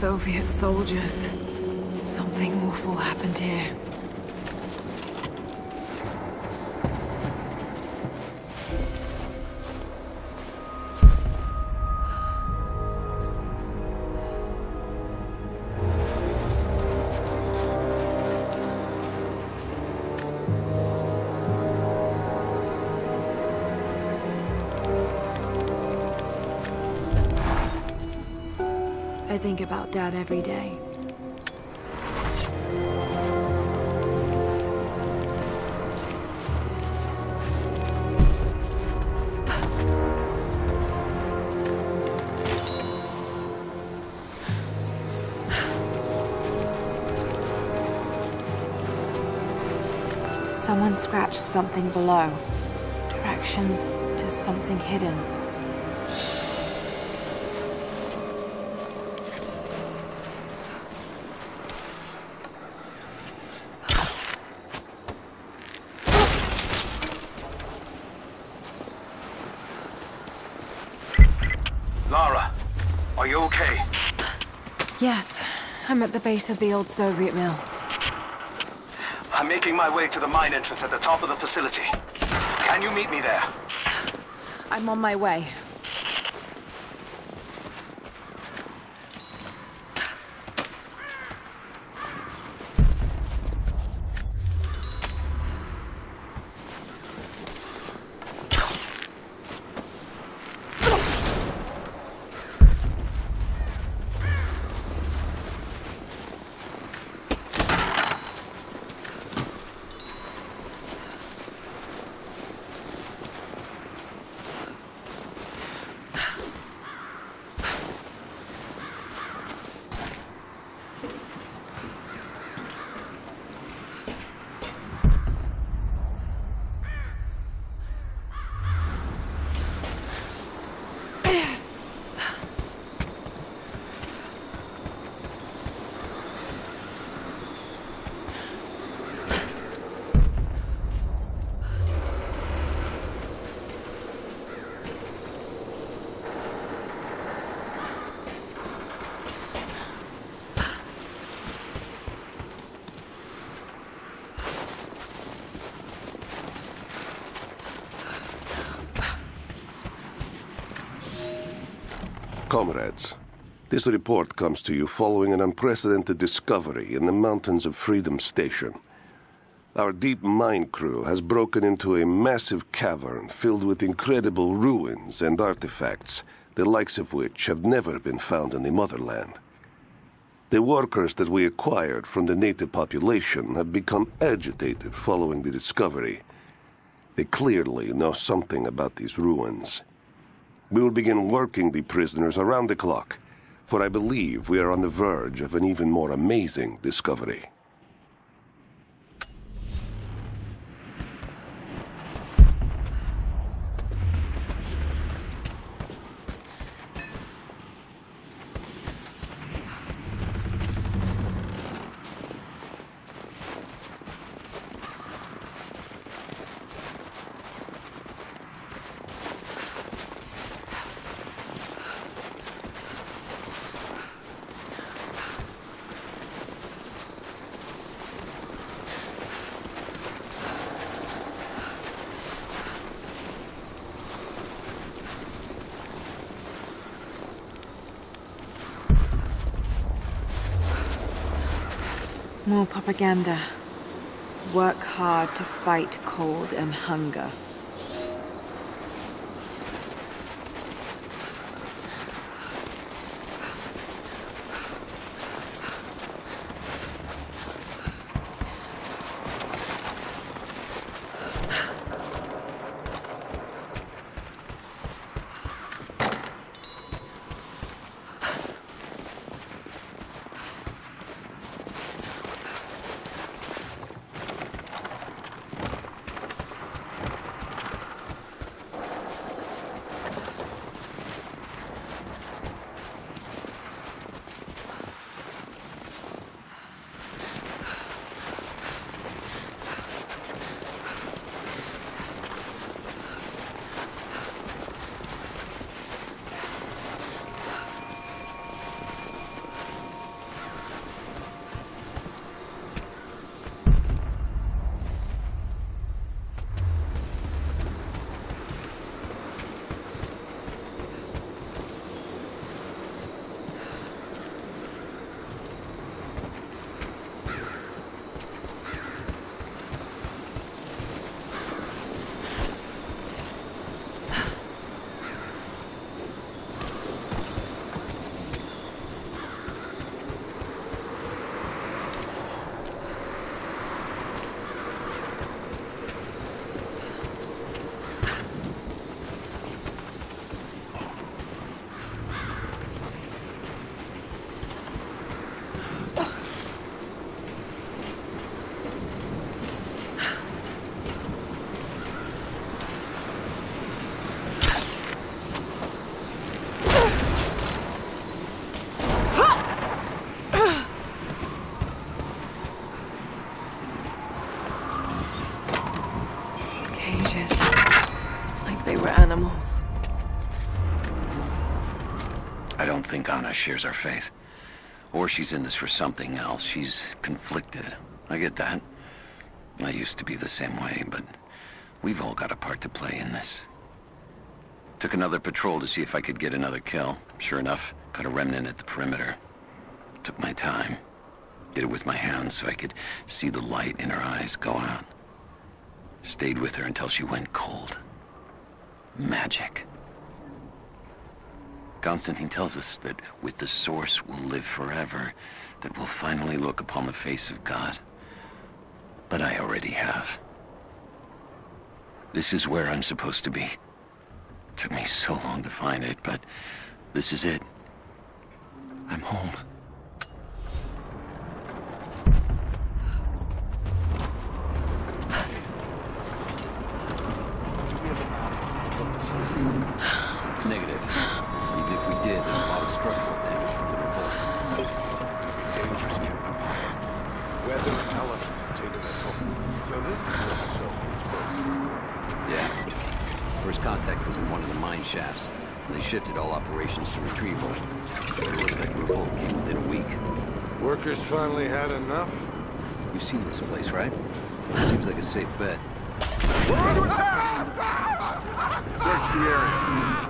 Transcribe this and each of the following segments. Soviet soldiers. Something awful happened here. I think about Dad every day. Someone scratched something below. Directions to something hidden. I'm at the base of the old Soviet mill. I'm making my way to the mine entrance at the top of the facility. Can you meet me there? I'm on my way. Comrades, this report comes to you following an unprecedented discovery in the mountains of Freedom Station. Our deep mine crew has broken into a massive cavern filled with incredible ruins and artifacts, the likes of which have never been found in the motherland. The workers that we acquired from the native population have become agitated following the discovery. They clearly know something about these ruins. We will begin working the prisoners around the clock, for I believe we are on the verge of an even more amazing discovery. More propaganda. Work hard to fight cold and hunger. I don't think Anna shares our faith. Or she's in this for something else. She's conflicted. I get that. I used to be the same way, but we've all got a part to play in this. Took another patrol to see if I could get another kill. Sure enough, got a remnant at the perimeter. Took my time. Did it with my hands so I could see the light in her eyes go out. Stayed with her until she went cold. Magic. Constantine tells us that with the Source we'll live forever, that we'll finally look upon the face of God. But I already have. This is where I'm supposed to be. Took me so long to find it, but this is it. I'm home. Negative. Even if we did, there's a lot of structural damage from the revolt. Dangerous camp. Weather and elements have taken their toll. So this is where the cell is broken. Yeah. First contact was in one of the mine shafts. And they shifted all operations to retrieval. So it looks like the revolt came within a week. Workers finally had enough? You've seen this place, right? Seems like a safe bet. Search the area.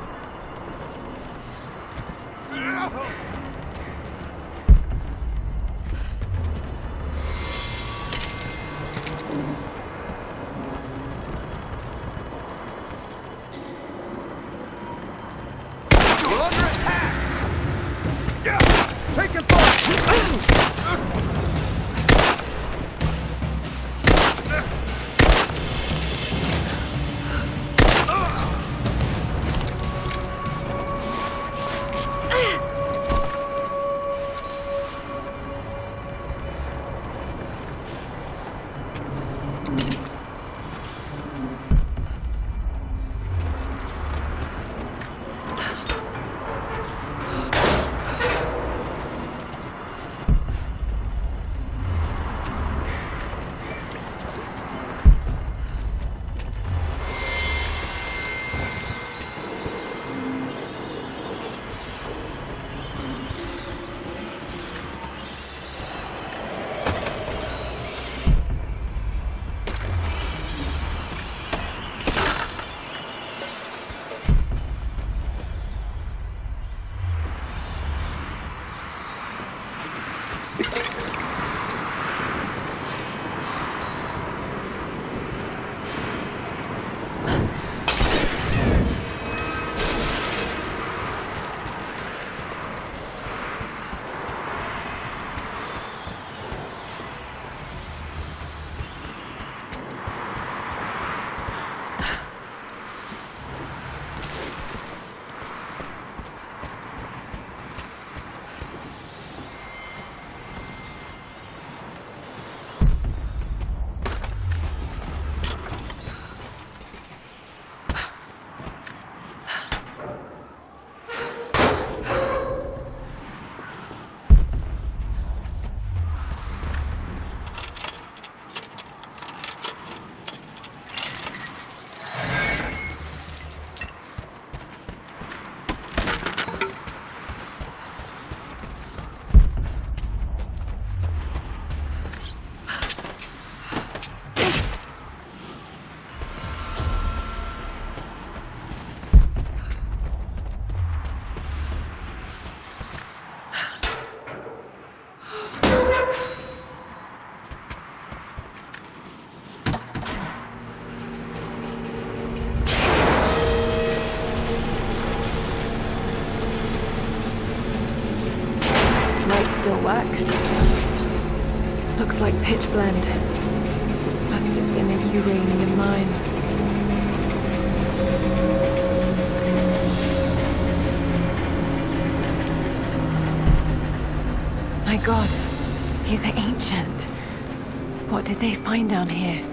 Looks like pitch blend. Must have been a uranium mine. My God, he's ancient. What did they find down here?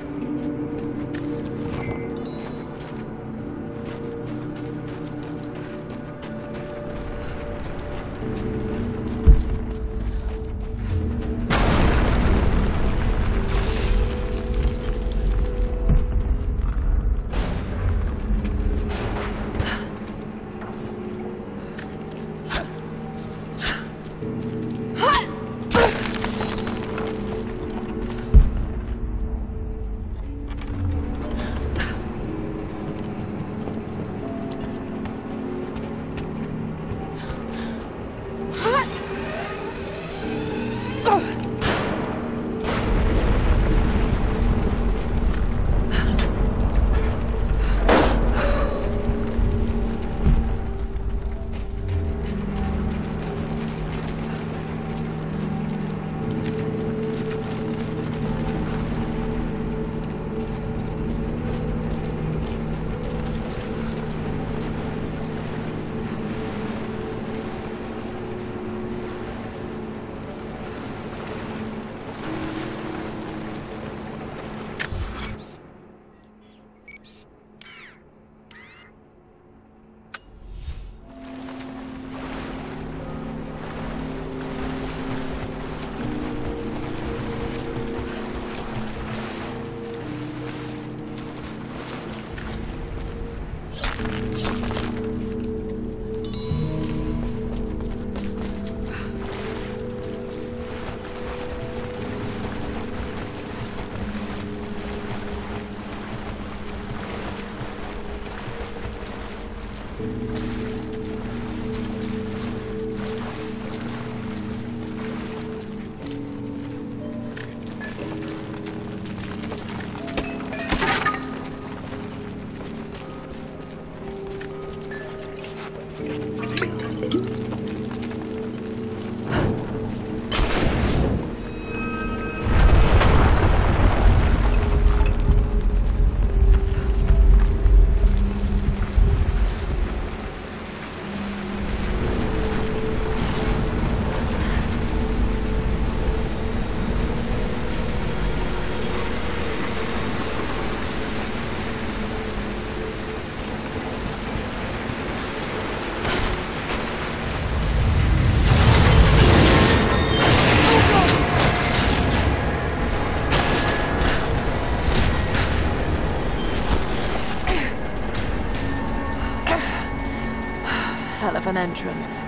An entrance.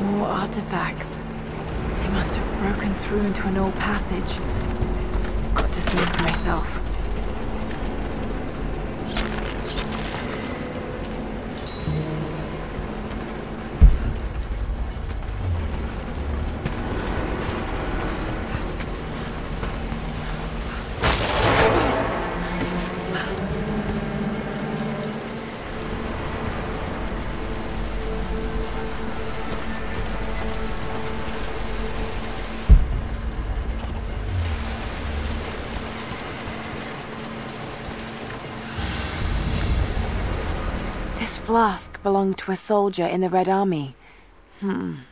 More artifacts. They must have broken through into an old passage. Got to see for myself. The flask belonged to a soldier in the Red Army. I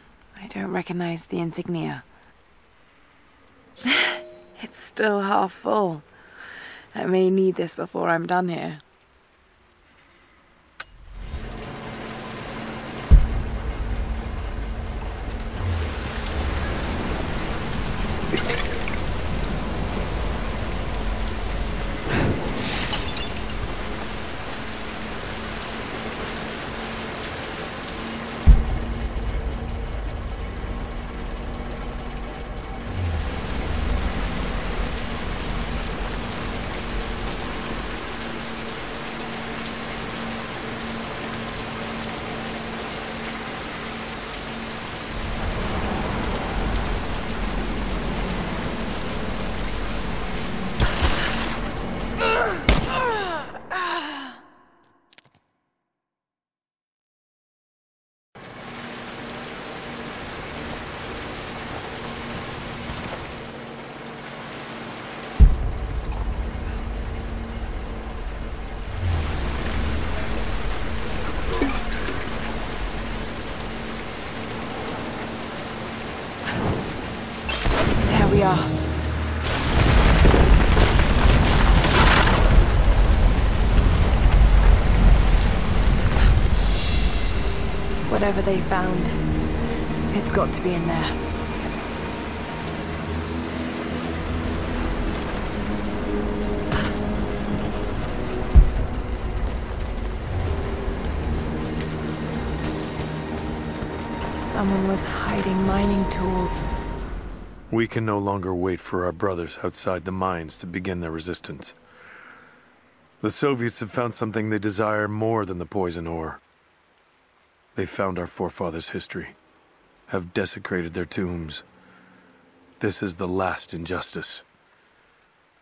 don't recognize the insignia. It's still half full. I may need this before I'm done here. Whatever they found, it's got to be in there. Someone was hiding mining tools. We can no longer wait for our brothers outside the mines to begin their resistance. The Soviets have found something they desire more than the poison ore. They found our forefathers' history, have desecrated their tombs. This is the last injustice.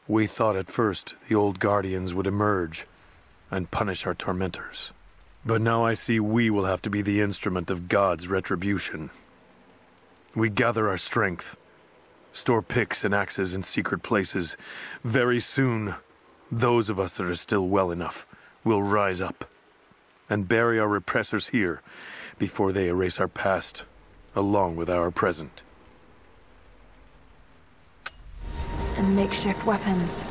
We thought at first the old guardians would emerge and punish our tormentors. But now I see we will have to be the instrument of God's retribution. We gather our strength, store picks and axes in secret places. Very soon, those of us that are still well enough will rise up and bury our repressors here before they erase our past, along with our present. And makeshift weapons.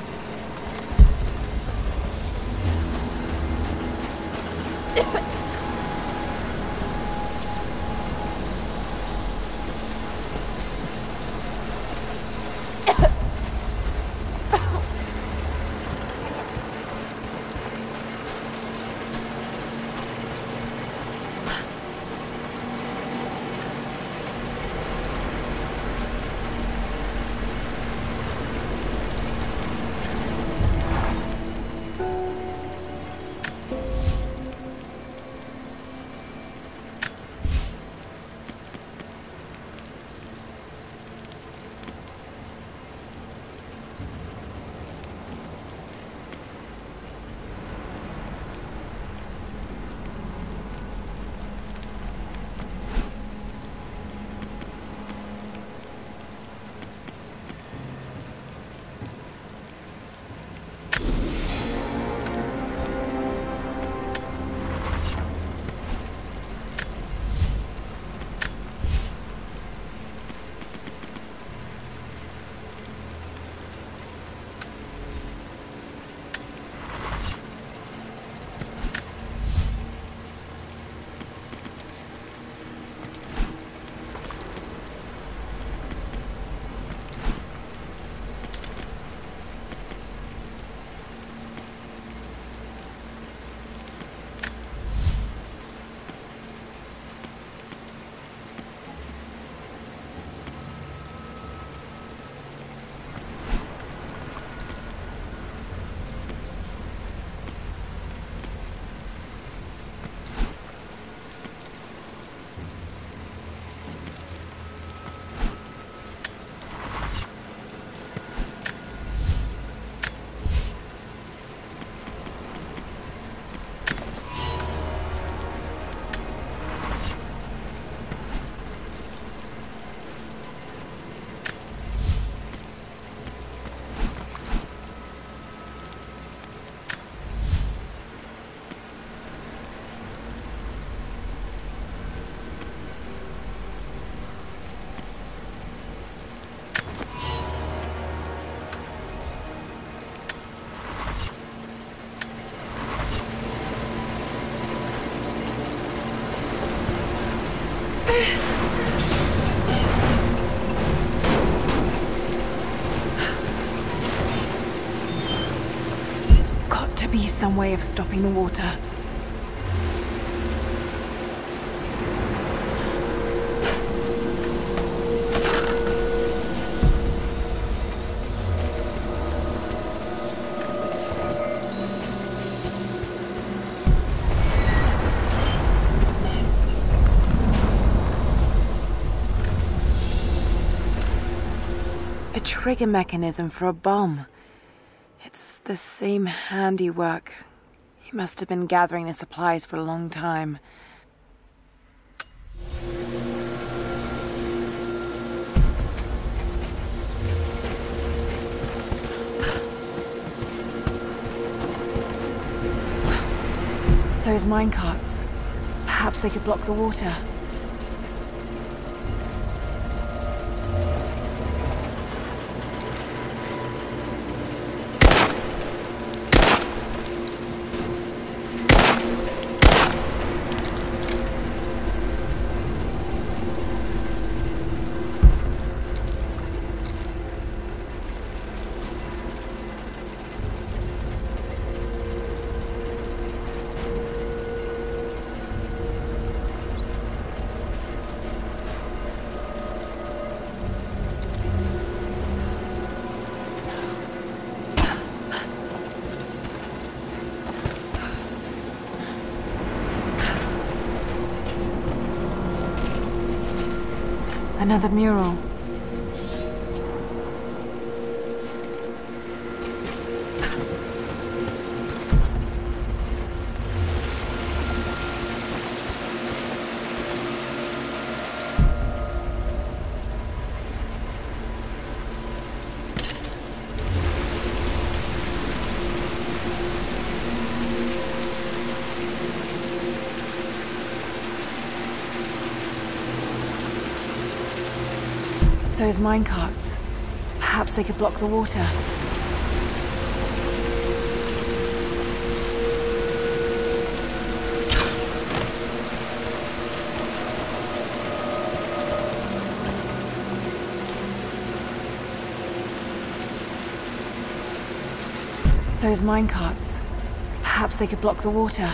be some way of stopping the water. A trigger mechanism for a bomb. It's the same handiwork. He must have been gathering the supplies for a long time. Those minecarts. Perhaps they could block the water. Another mural. Those minecarts. Perhaps they could block the water. Those minecarts. Perhaps they could block the water.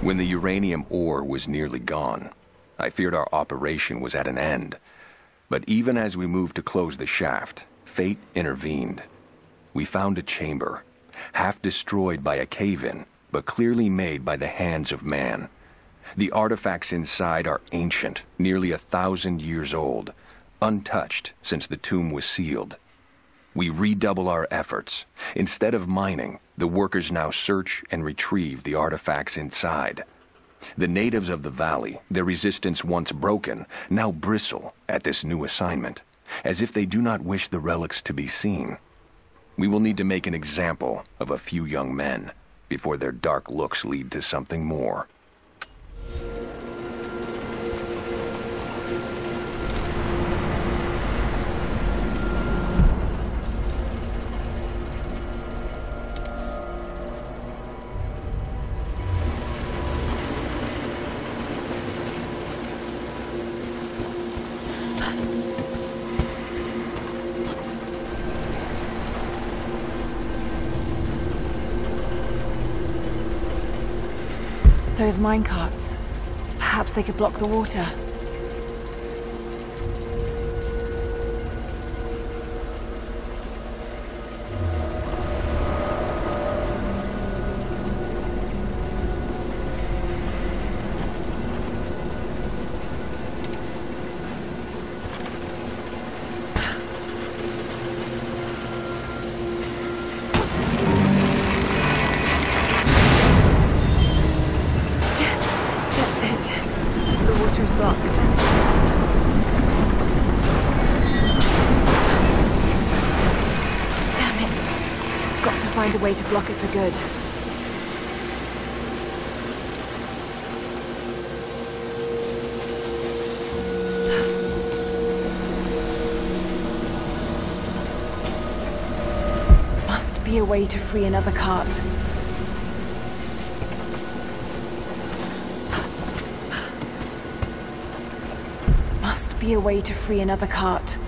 When the uranium ore was nearly gone, I feared our operation was at an end. But even as we moved to close the shaft, fate intervened. We found a chamber, half destroyed by a cave-in, but clearly made by the hands of man. The artifacts inside are ancient, nearly 1,000 years old, untouched since the tomb was sealed. We redouble our efforts. Instead of mining, the workers now search and retrieve the artifacts inside. The natives of the valley, their resistance once broken, now bristle at this new assignment, as if they do not wish the relics to be seen. We will need to make an example of a few young men before their dark looks lead to something more. Those minecarts. Perhaps they could block the water. entry's blocked. Damn it. Got to find a way to block it for good. A way to free another cart. Must be a way to free another cart.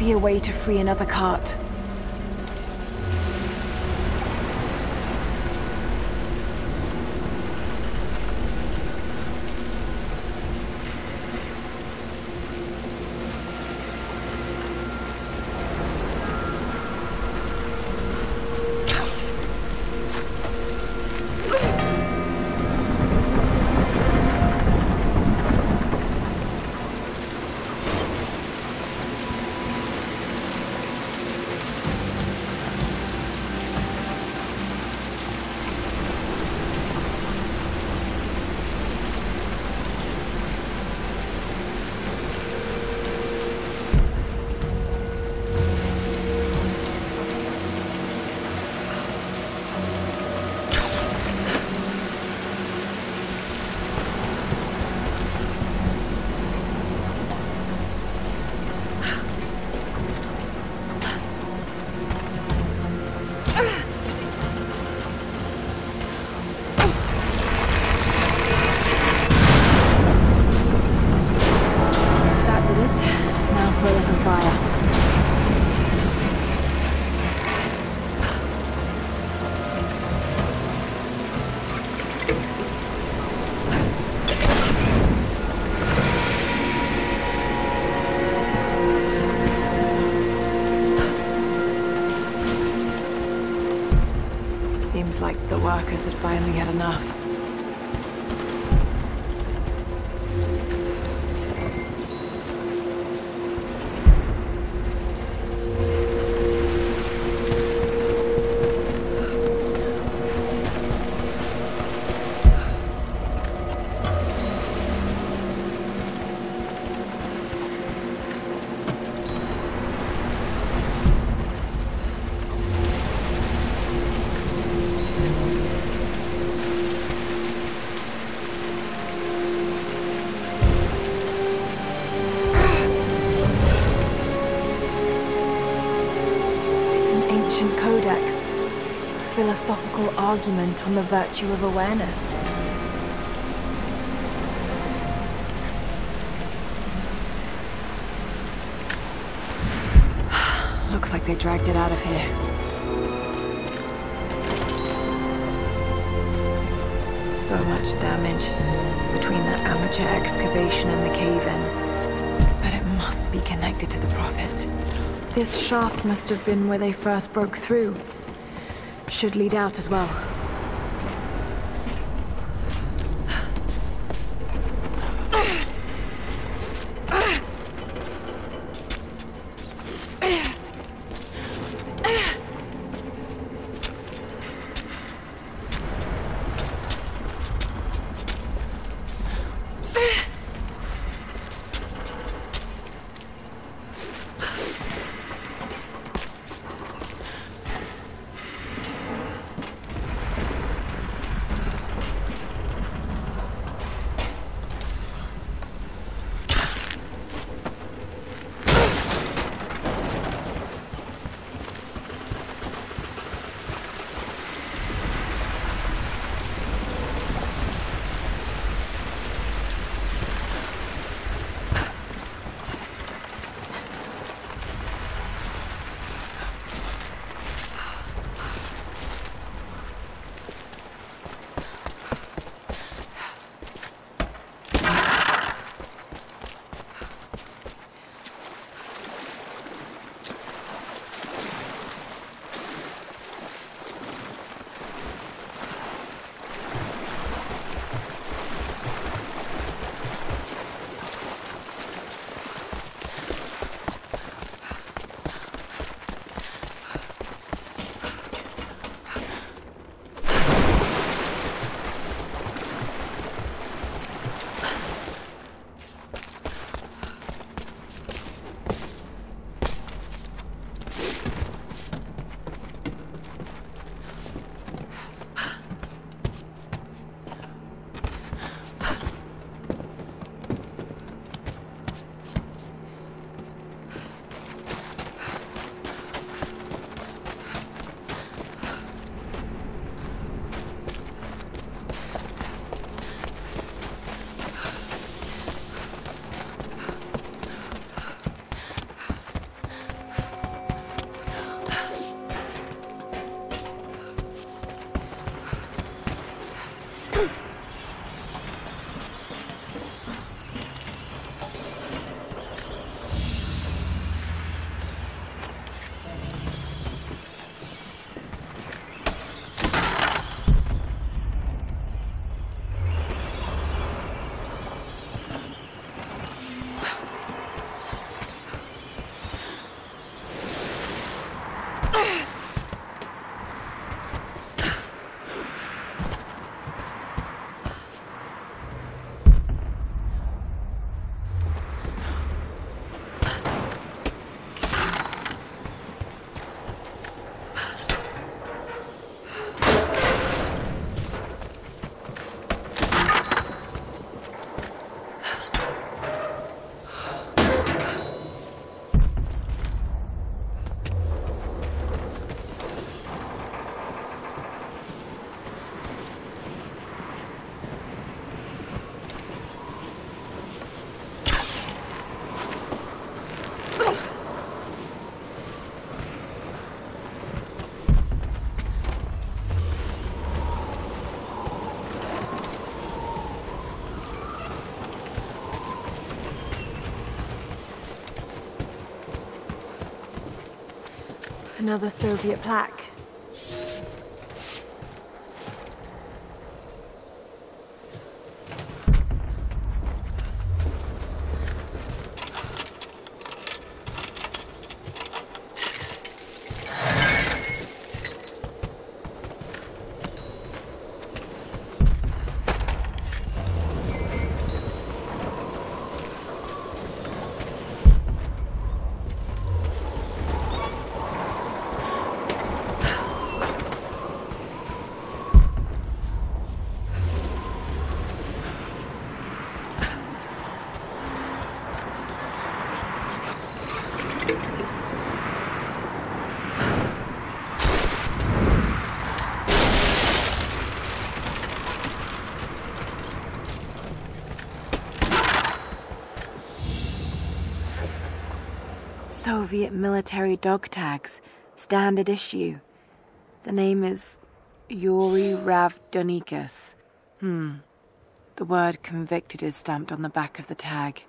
A way to free another cart. Seems like the workers had finally had enough. Philosophical argument on the virtue of awareness. Looks like they dragged it out of here. So much damage between the amateur excavation and the cave-in. But it must be connected to the Prophet. This shaft must have been where they first broke through. Should lead out as well. Another Soviet plaque. Soviet military dog tags, standard issue. The name is Yuri Ravdonikas. The word convicted is stamped on the back of the tag.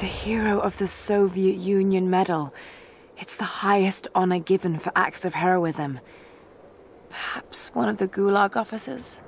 The hero of the Soviet Union medal. It's the highest honor given for acts of heroism. Perhaps one of the Gulag officers?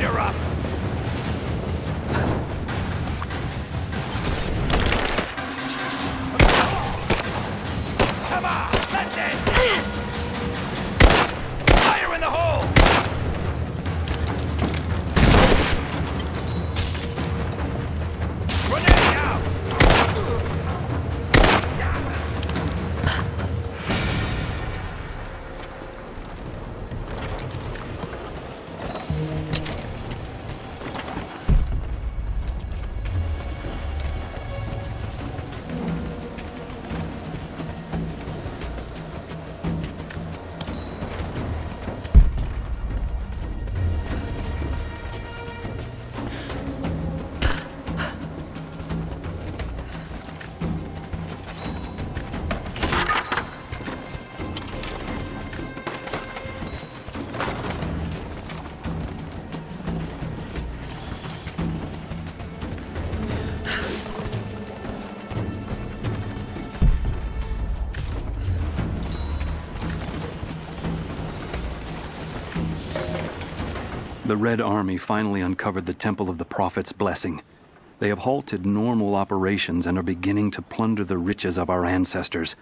Light her up! Come on! That's it! Fire in the hole! Grenade out! The Red Army finally uncovered the Temple of the Prophet's Blessing. They have halted normal operations and are beginning to plunder the riches of our ancestors.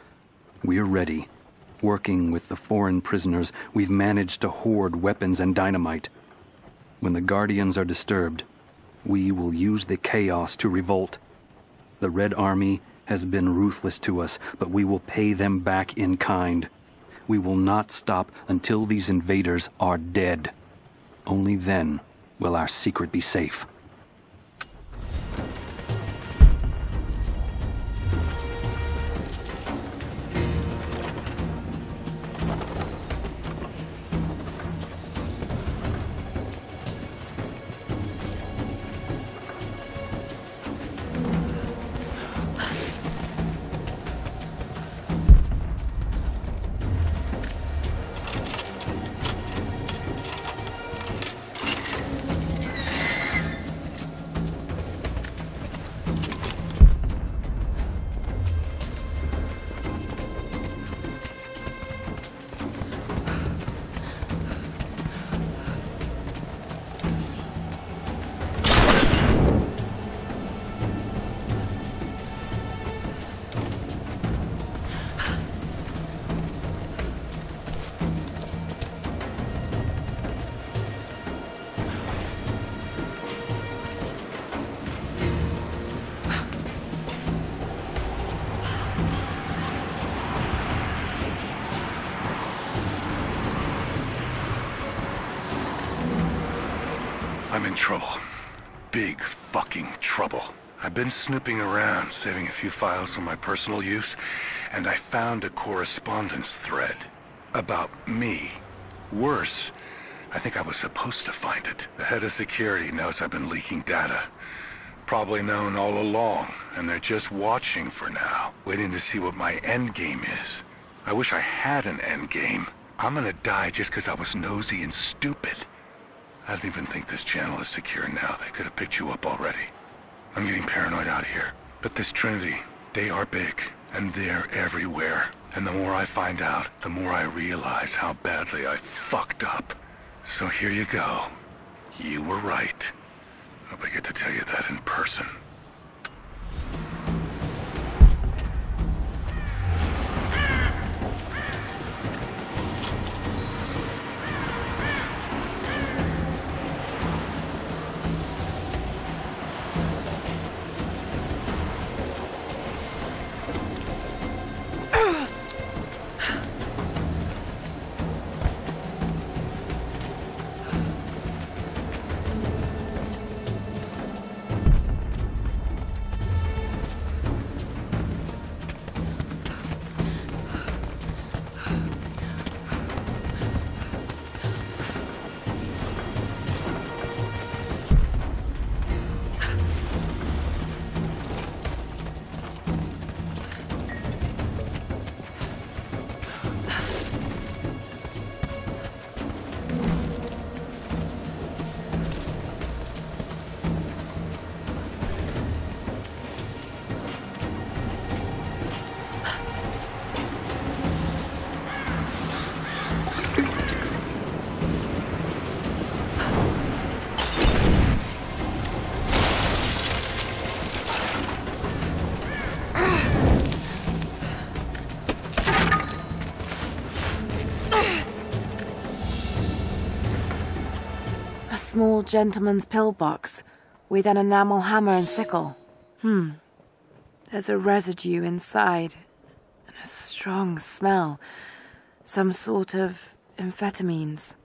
We're ready. Working with the foreign prisoners, we've managed to hoard weapons and dynamite. When the Guardians are disturbed, we will use the chaos to revolt. The Red Army has been ruthless to us, but we will pay them back in kind. We will not stop until these invaders are dead. Only then will our secret be safe. Trouble. Big fucking trouble. I've been snipping around, saving a few files for my personal use, and I found a correspondence thread about me. Worse, I think I was supposed to find it. The head of security knows I've been leaking data. Probably known all along, and they're just watching for now, waiting to see what my end game is. I wish I had an end game. I'm gonna die just because I was nosy and stupid. I don't even think this channel is secure now. They could have picked you up already. I'm getting paranoid out here. But this Trinity, they are big, and they're everywhere. And the more I find out, the more I realize how badly I fucked up. So here you go. You were right. Hope I get to tell you that in person. old gentleman's pillbox with an enamel hammer and sickle. There's a residue inside, and a strong smell. Some sort of amphetamines.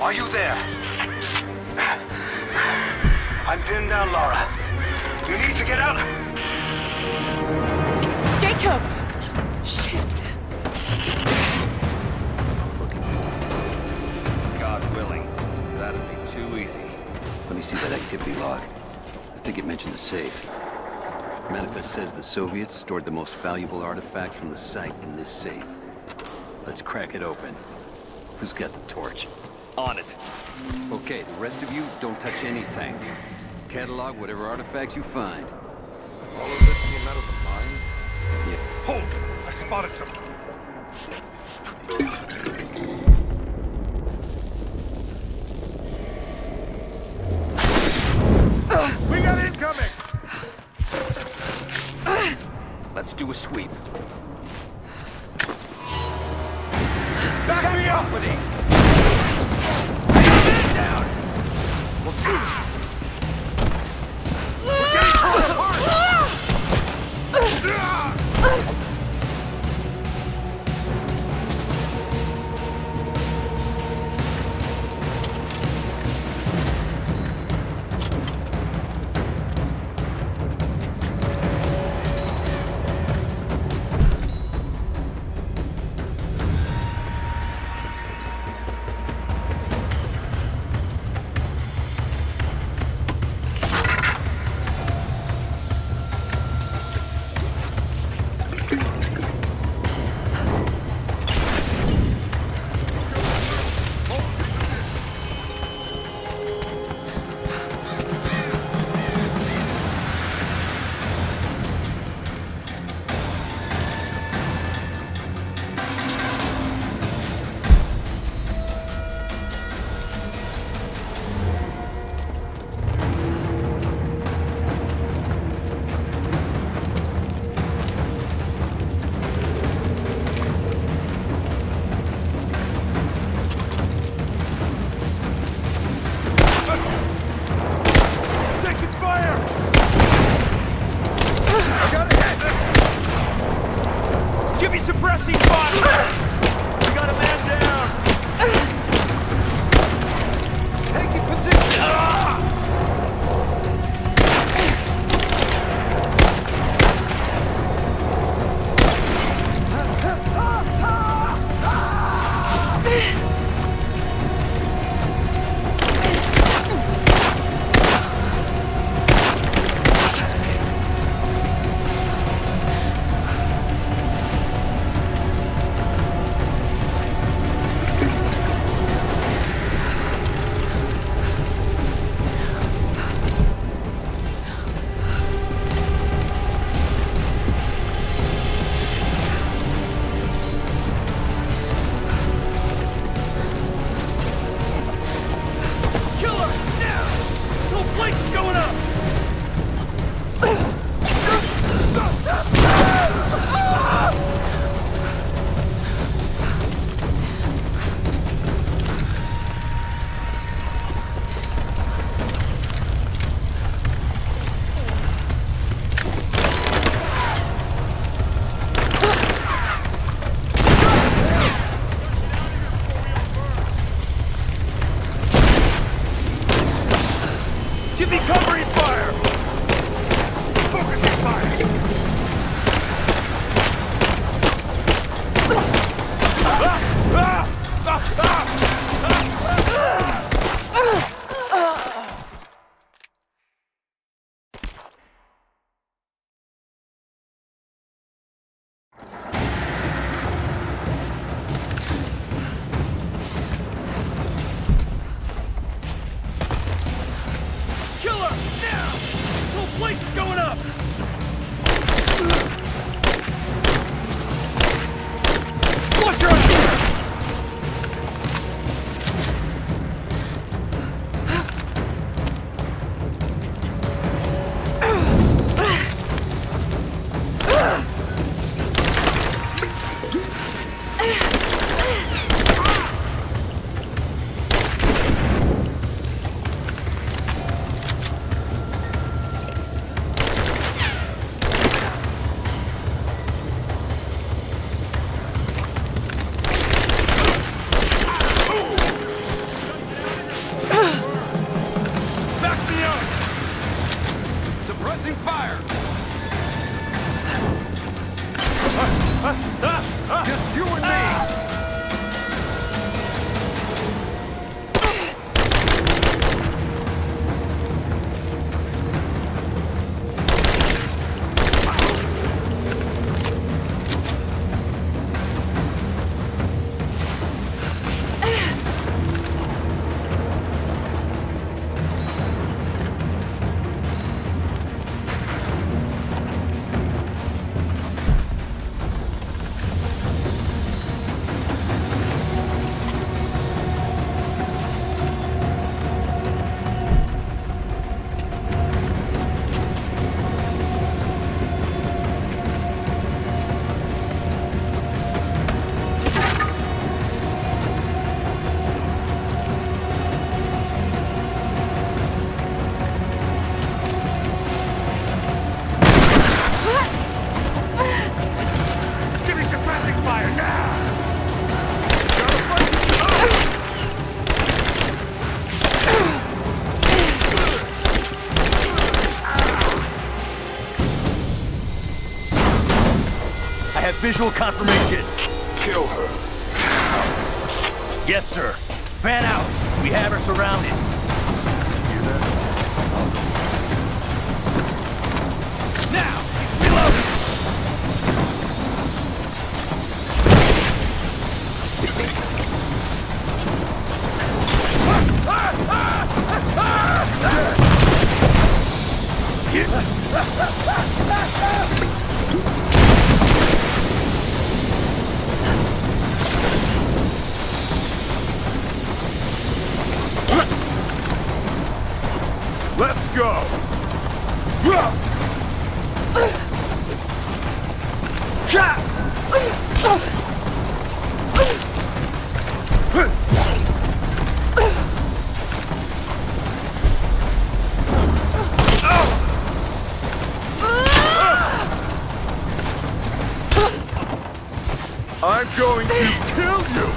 Are you there? I'm pinned down, Laura. You need to get out! Jacob! Shit! I'm looking for you. God willing, that'd be too easy. Let me see that activity log. I think it mentioned the safe. Manifest says the Soviets stored the most valuable artifacts from the site in this safe. Let's crack it open. Who's got the torch? On it. Okay, the rest of you, don't touch anything. Catalog whatever artifacts you find. All of this came out of the mine? Yeah. Hold! I spotted something. We got incoming! Let's do a sweep. Back me up! Company. Killer! Now! visual confirmation. Kill her. Yes, sir. Fan out. We have her surrounded. Hear that? Now! Let's go. I'm going to kill you!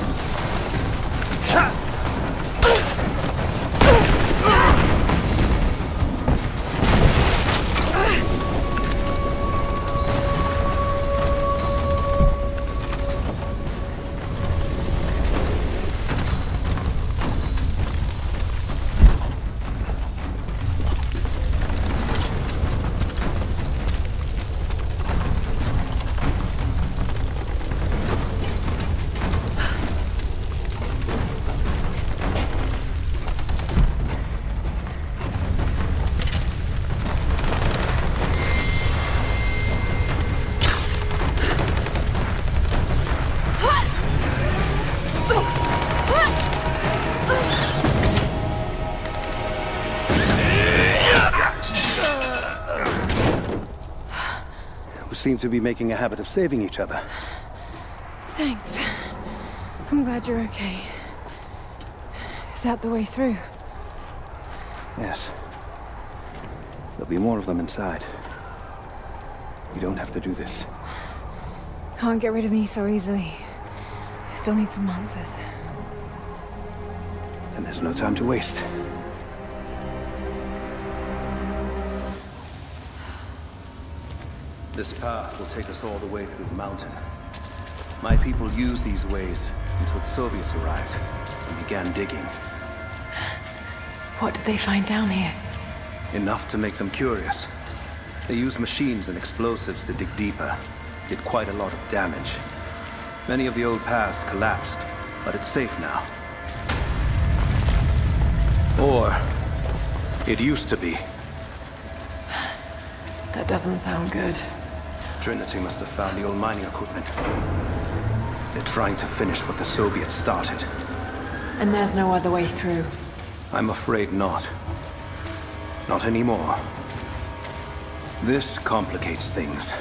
Seem to be making a habit of saving each other. Thanks. I'm glad you're okay. Is that the way through? Yes. There'll be more of them inside. You don't have to do this. Can't get rid of me so easily. I still need some answers. And there's no time to waste. This path will take us all the way through the mountain. My people used these ways until the Soviets arrived and began digging. What did they find down here? Enough to make them curious. They used machines and explosives to dig deeper. Did quite a lot of damage. Many of the old paths collapsed, but it's safe now. Or, it used to be. That doesn't sound good. Trinity must have found the old mining equipment. They're trying to finish what the Soviets started. And there's no other way through? I'm afraid not. Not anymore. This complicates things.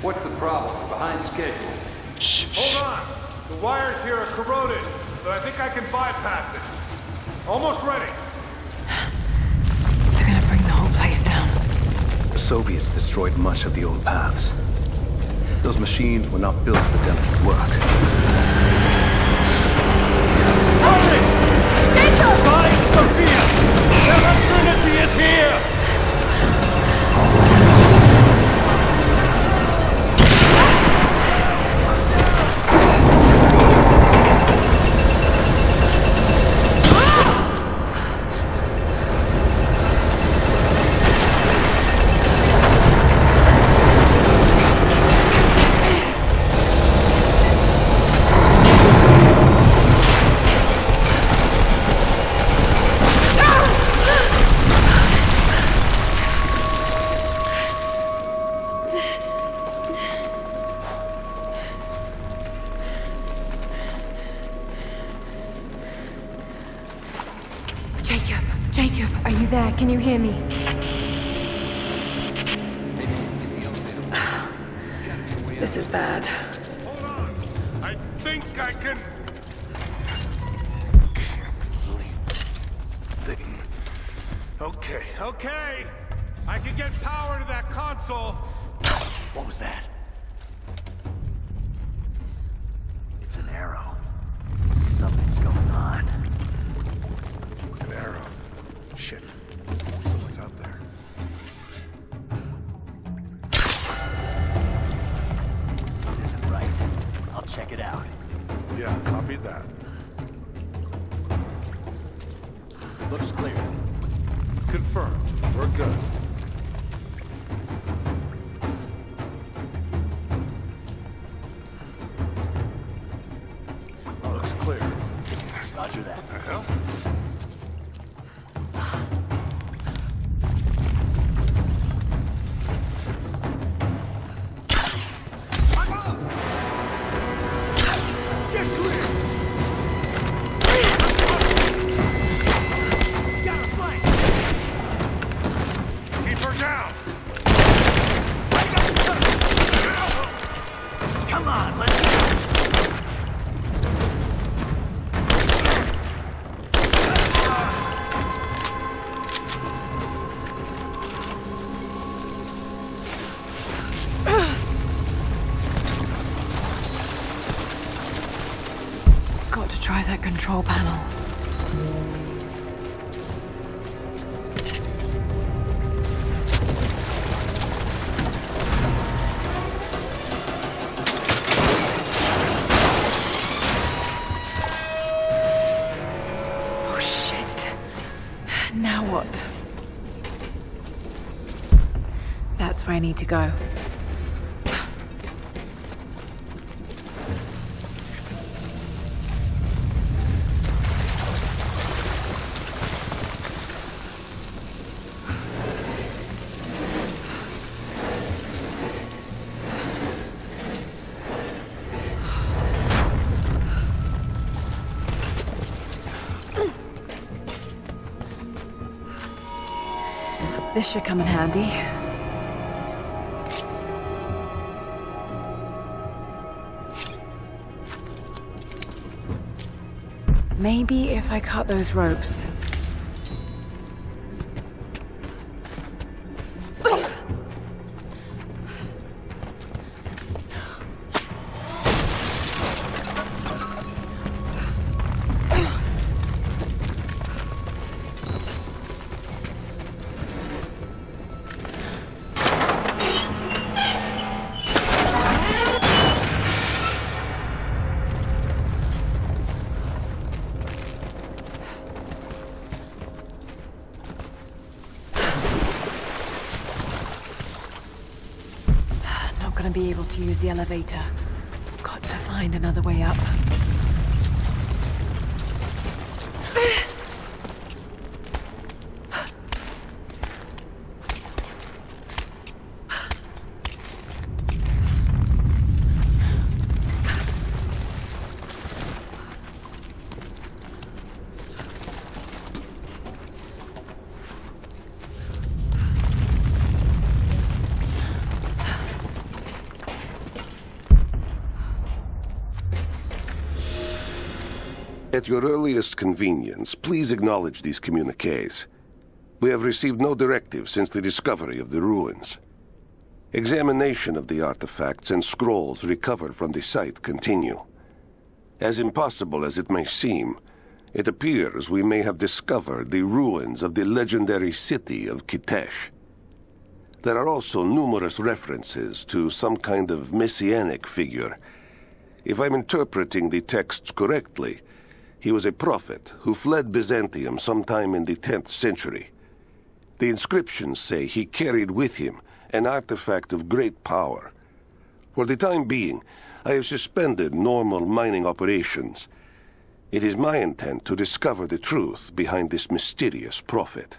What's the problem? We're behind schedule. Shh. Hold on! The wires here are corroded, but I think I can bypass it. Almost ready. They're gonna bring the whole place down. The Soviets destroyed much of the old paths. Those machines were not built for delicate work. Holy! Jacob! By Sophia! The opportunity is here! Can you hear me? This is bad. Hold on. I think I can. Okay. I can get power to that console. What was that? It's an arrow. Something's going on. An arrow. Shit. Someone's out there. Appreciate that. Looks clear. Confirmed. We're good. Looks clear. Roger that. Uh-huh. Control panel. Oh shit. Now what? That's where I need to go. This should come in handy. Maybe if I cut those ropes. Be able to use the elevator. Got to find another way up. At your earliest convenience, please acknowledge these communiques. We have received no directive since the discovery of the ruins. Examination of the artifacts and scrolls recovered from the site continue. As impossible as it may seem, it appears we may have discovered the ruins of the legendary city of Kitezh. There are also numerous references to some kind of messianic figure. If I'm interpreting the texts correctly, he was a prophet who fled Byzantium sometime in the 10th century. The inscriptions say he carried with him an artifact of great power. For the time being, I have suspended normal mining operations. It is my intent to discover the truth behind this mysterious prophet.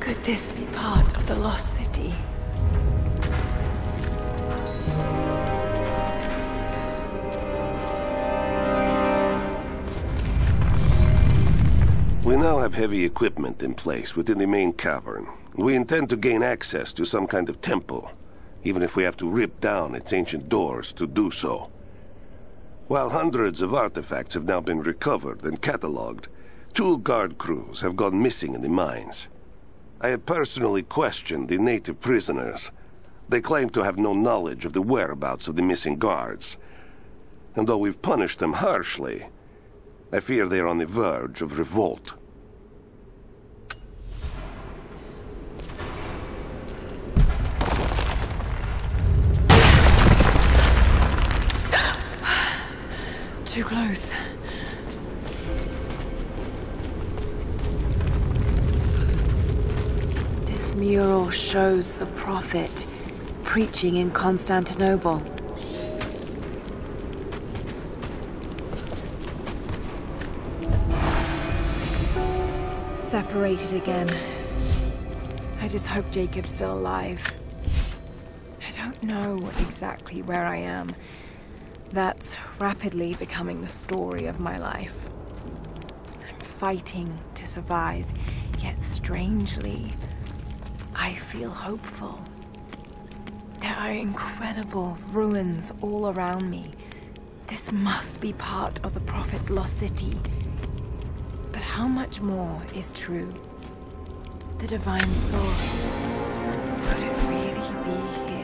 Could this be part of the lost city? We now have heavy equipment in place within the main cavern. We intend to gain access to some kind of temple, even if we have to rip down its ancient doors to do so. While hundreds of artifacts have now been recovered and catalogued, 2 guard crews have gone missing in the mines. I have personally questioned the native prisoners. They claim to have no knowledge of the whereabouts of the missing guards. And though we've punished them harshly, I fear they are on the verge of revolt. Too close. This mural shows the prophet preaching in Constantinople. Separated again. I just hope Jacob's still alive. I don't know exactly where I am. That's rapidly becoming the story of my life. I'm fighting to survive, yet strangely, I feel hopeful. There are incredible ruins all around me. This must be part of the Prophet's lost city. How much more is true? The Divine Source. Could it really be here?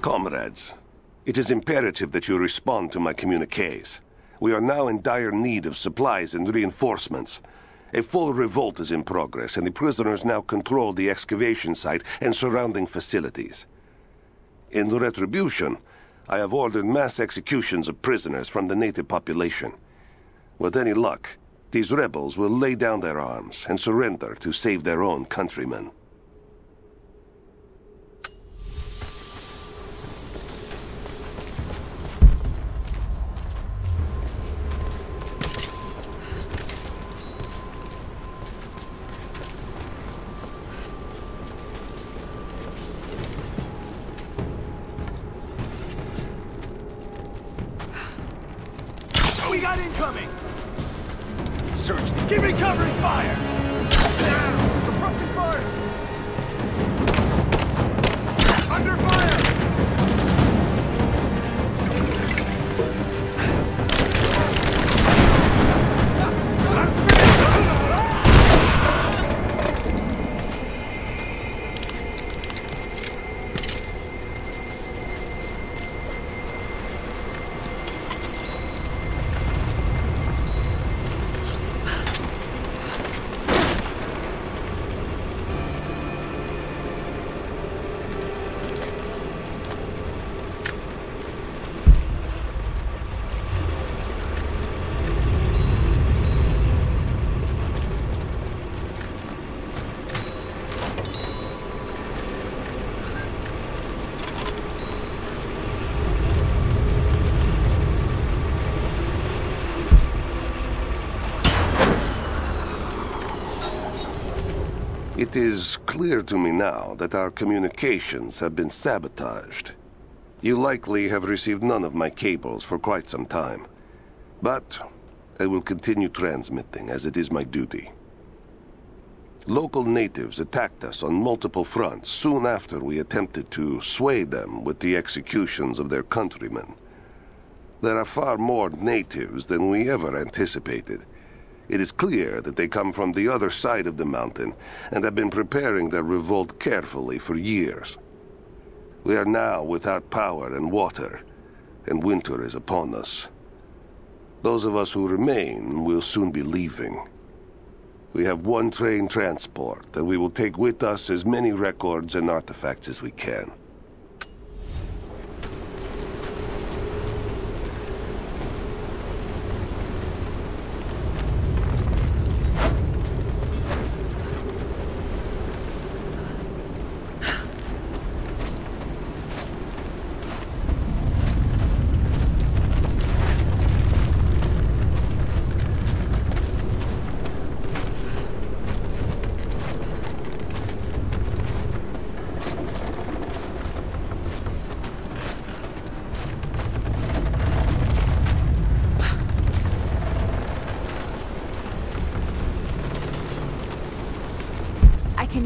Comrades, it is imperative that you respond to my communiques. We are now in dire need of supplies and reinforcements. A full revolt is in progress, and the prisoners now control the excavation site and surrounding facilities. In retribution, I have ordered mass executions of prisoners from the native population. With any luck, these rebels will lay down their arms and surrender to save their own countrymen. It is clear to me now that our communications have been sabotaged. You likely have received none of my cables for quite some time, but I will continue transmitting as it is my duty. Local natives attacked us on multiple fronts soon after we attempted to sway them with the executions of their countrymen. There are far more natives than we ever anticipated. It is clear that they come from the other side of the mountain and have been preparing their revolt carefully for years. We are now without power and water, and winter is upon us. Those of us who remain will soon be leaving. We have one train transport, and we will take with us as many records and artifacts as we can.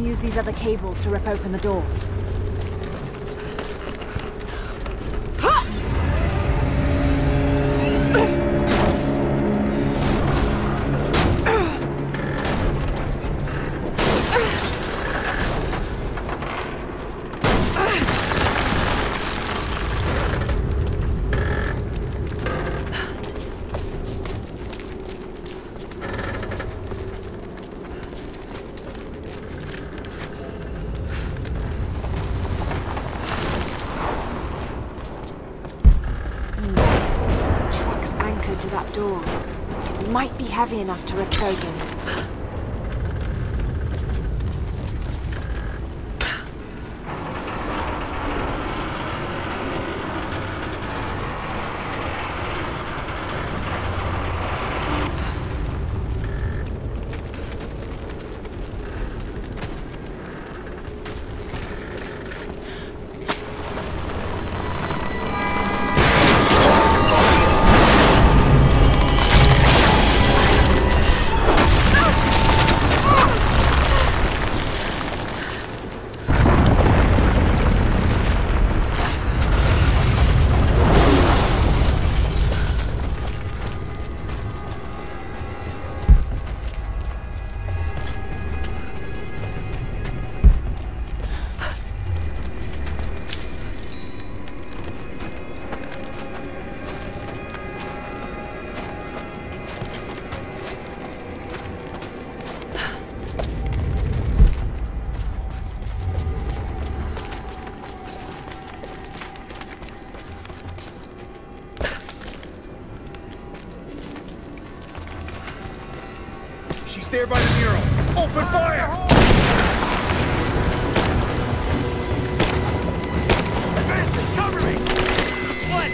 Use these other cables to rip open the door. Heavy enough to rip it open. She's there by the murals. Open fire! Advance and cover me! What?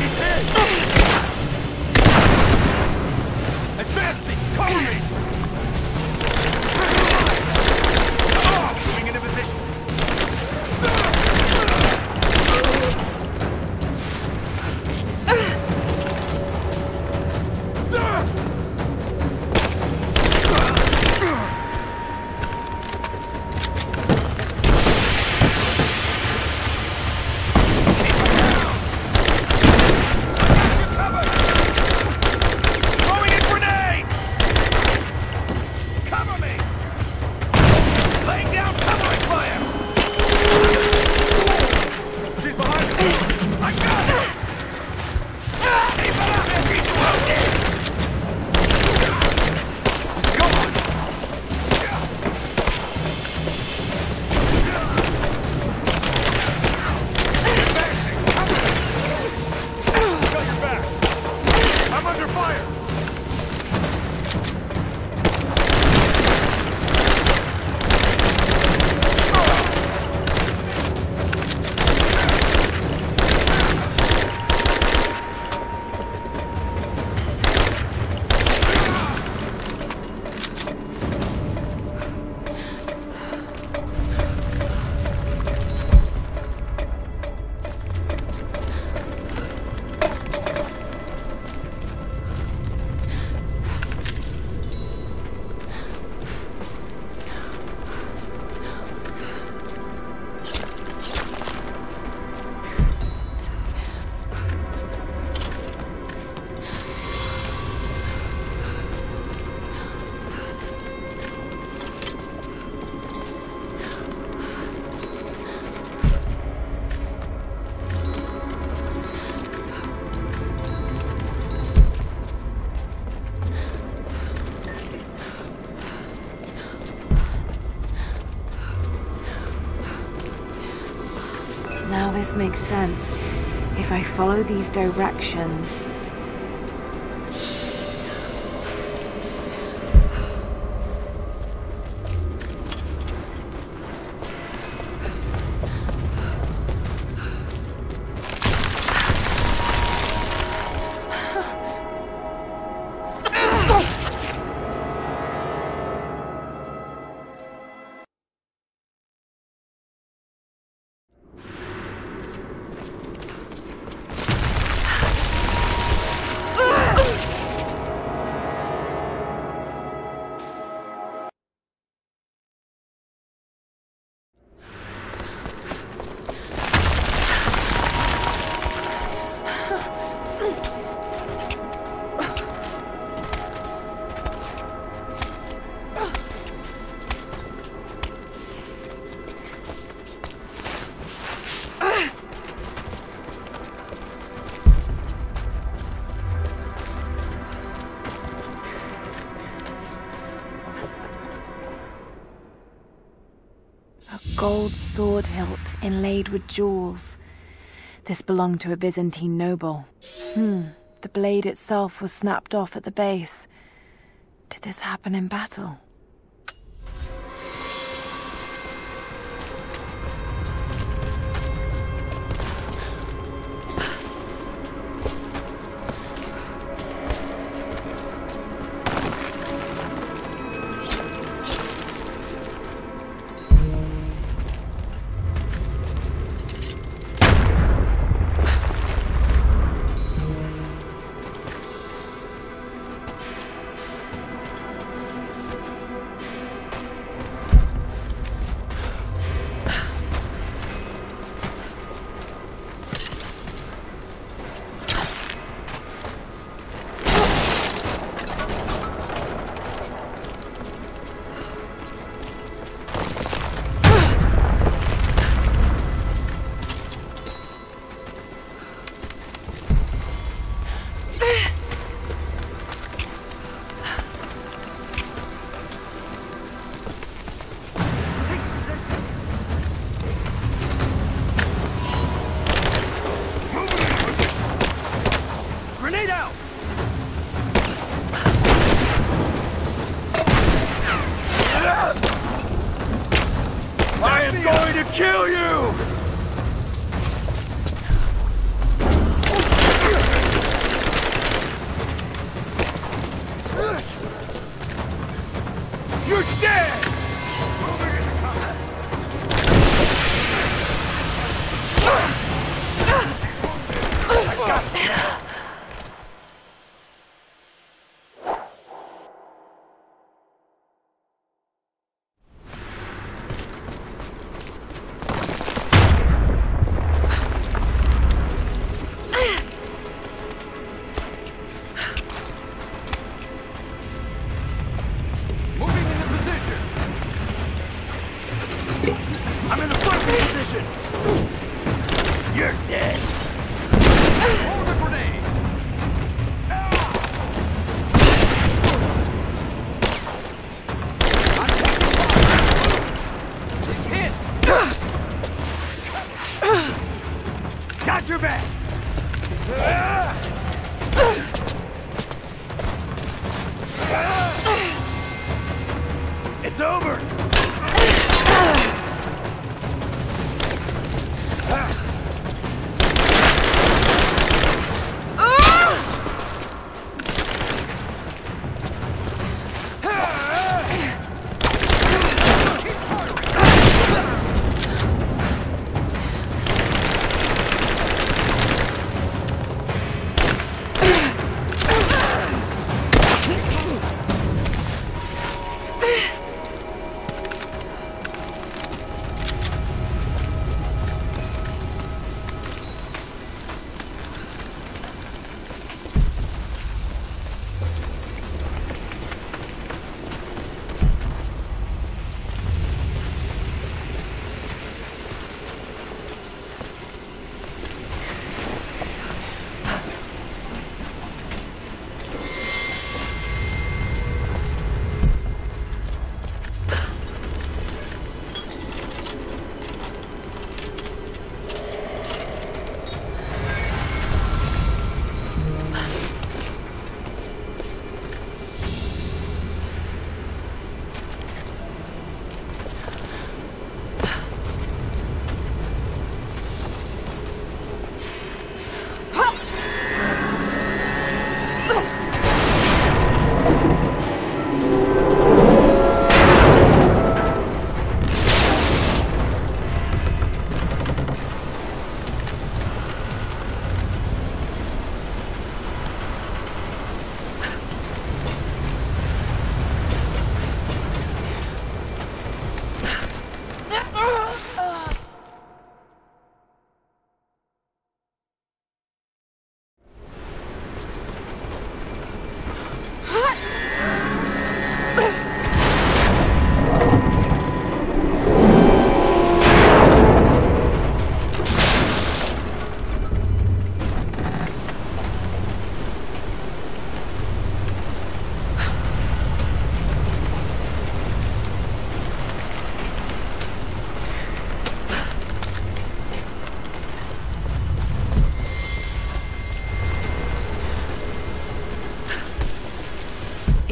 She's dead! Advancing! Cover me! Coming into position! Sir! this makes sense if I follow these directions. Gold sword hilt inlaid with jewels. This belonged to a Byzantine noble. The blade itself was snapped off at the base. Did this happen in battle?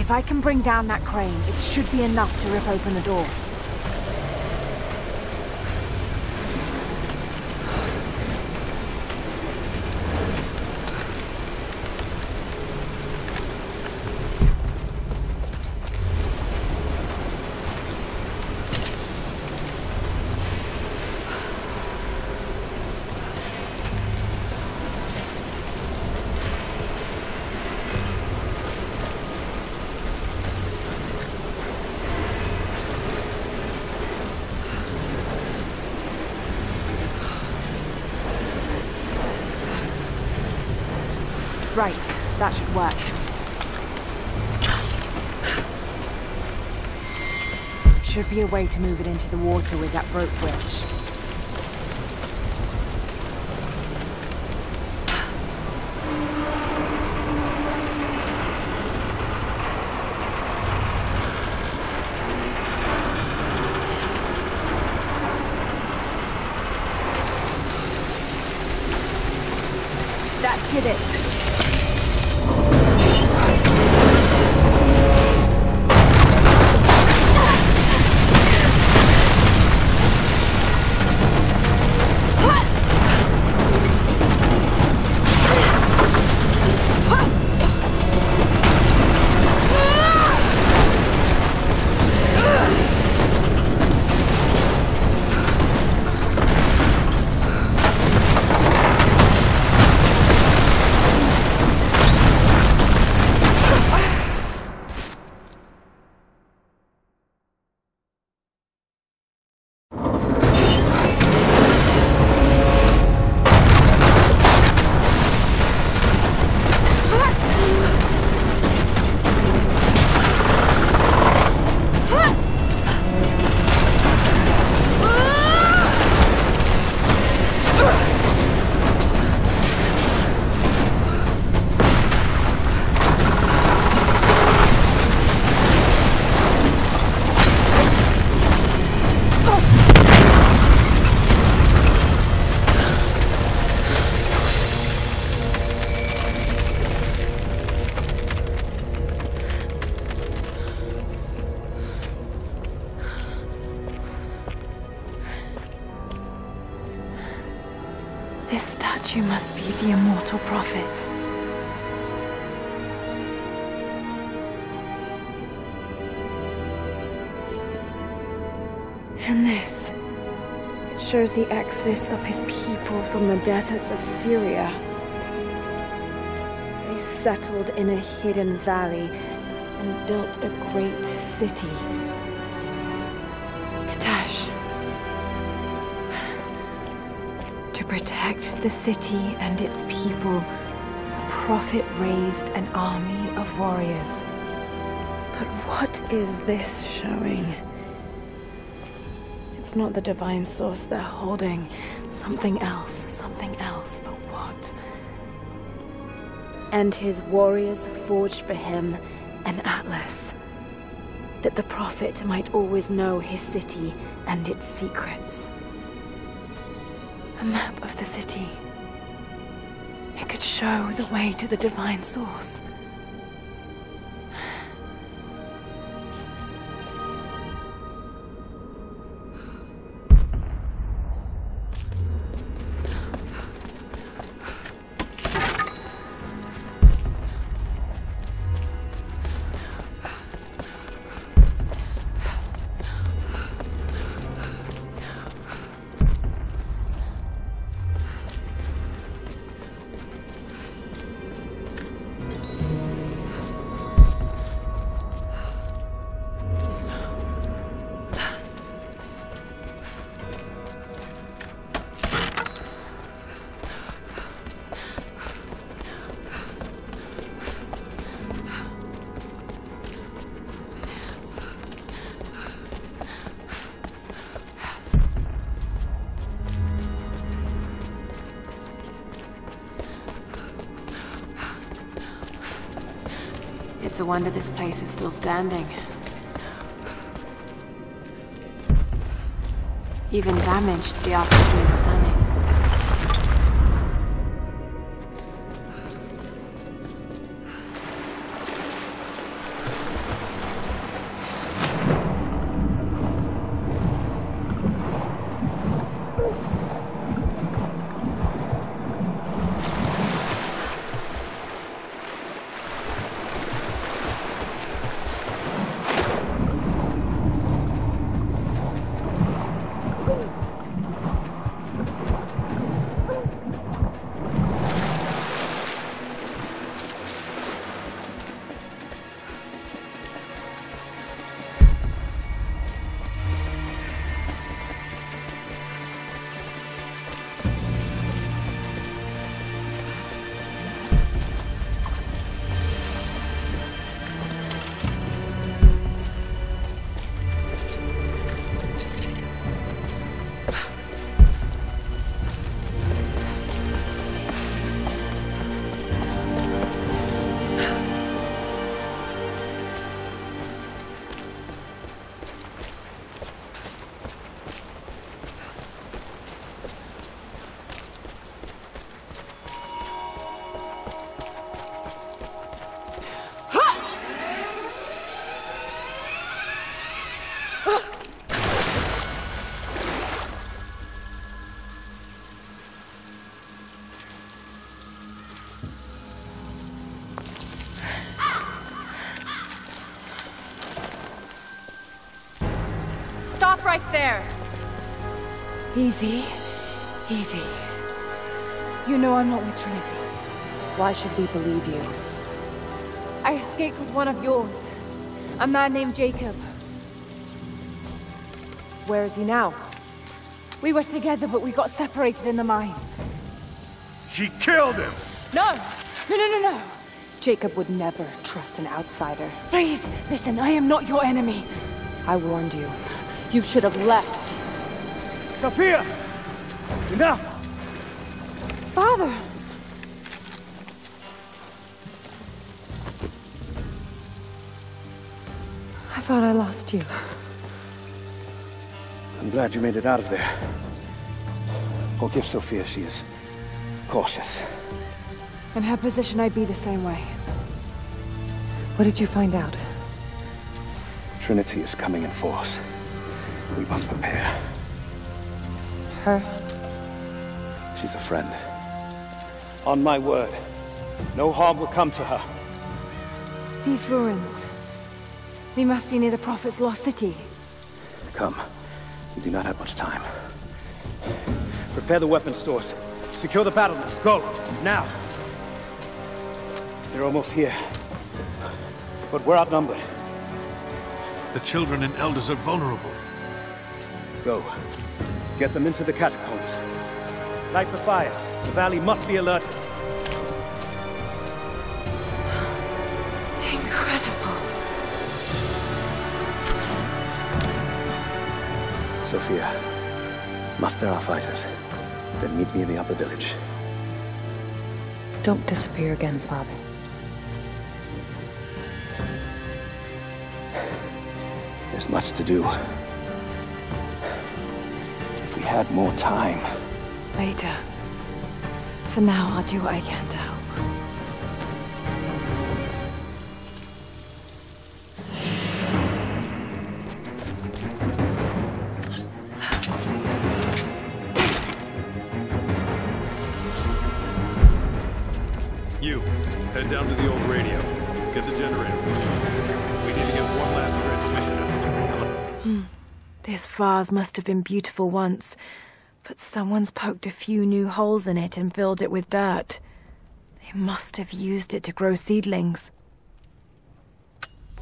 If I can bring down that crane, it should be enough to rip open the door. Right, that should work. Should be a way to move it into the water with that rope winch. You must be the immortal prophet. And this, it shows the exodus of his people from the deserts of Syria. They settled in a hidden valley and built a great city. Kitezh. Protect the city and its people, the prophet raised an army of warriors. But what is this showing? It's not the divine source they're holding. Something else, but what? And his warriors forged for him an atlas, that the prophet might always know his city and its secrets. A map of the city. It could show the way to the divine source. It's a wonder this place is still standing. Even damaged, the artistry is stunning. right there. Easy. Easy. You know I'm not with Trinity. Why should we believe you? I escaped with one of yours. A man named Jacob. Where is he now? We were together, but we got separated in the mines. She killed him! No! No, no, no, no! Jacob would never trust an outsider. Please, listen, I am not your enemy. I warned you. You should have left. Sophia! Enough! Father! I thought I lost you. I'm glad you made it out of there. Go give Sophia, she is cautious. In her position, I'd be the same way. What did you find out? Trinity is coming in force. We must prepare. Her? She's a friend. On my word, no harm will come to her. These ruins. We must be near the Prophet's lost city. Come. We do not have much time. Prepare the weapon stores. Secure the battlements. Go! Now! They're almost here. But we're outnumbered. The children and elders are vulnerable. Go. Get them into the catacombs. Light the fires. The valley must be alerted. Sophia, muster our fighters, then meet me in the upper village. Don't disappear again, Father. There's much to do. If we had more time... Later. For now, I'll do what I can to help. This vase must have been beautiful once, but someone's poked a few new holes in it and filled it with dirt. They must have used it to grow seedlings.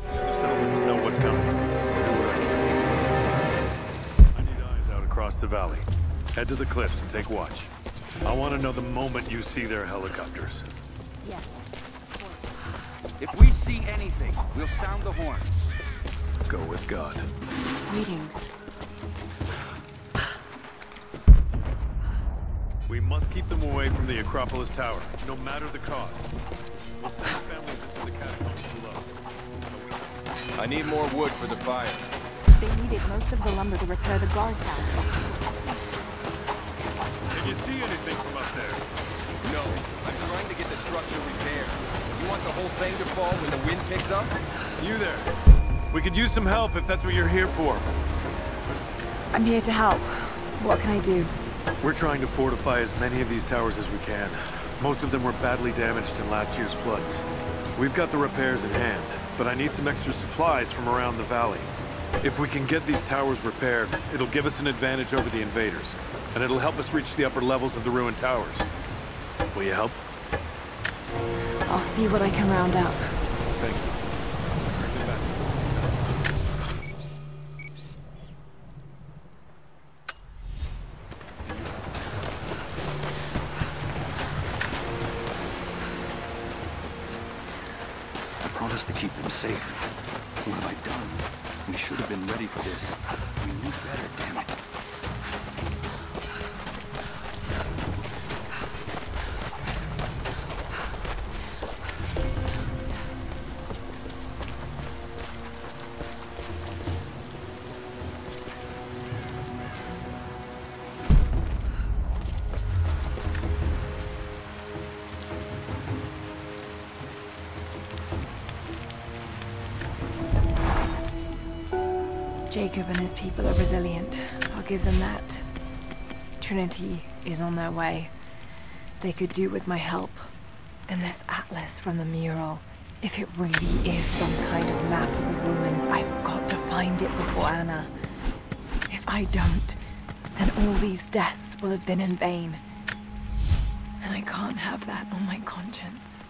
Settlements know what's coming. I need eyes out across the valley. Head to the cliffs and take watch. I want to know the moment you see their helicopters. Yes. If we see anything, we'll sound the horns. Go with God. Greetings. We must keep them away from the Acropolis Tower, no matter the cost. We'll send the families into the catacombs below. I need more wood for the fire. They needed most of the lumber to repair the guard tower. Can you see anything from up there? No. I'm trying to get the structure repaired. You want the whole thing to fall when the wind picks up? You there. We could use some help if that's what you're here for. I'm here to help. What can I do? We're trying to fortify as many of these towers as we can. Most of them were badly damaged in last year's floods. We've got the repairs in hand, but I need some extra supplies from around the valley. If we can get these towers repaired, it'll give us an advantage over the invaders, and it'll help us reach the upper levels of the ruined towers. Will you help? I'll see what I can round up. Thank you. Safe. What have I done? We should have been ready for this. We knew better, damn it. Jacob and his people are resilient. I'll give them that. Trinity is on their way. They could do with my help. And this atlas from the mural. If it really is some kind of map of the ruins, I've got to find it before Anna. If If I don't, then all these deaths will have been in vain. And I can't have that on my conscience.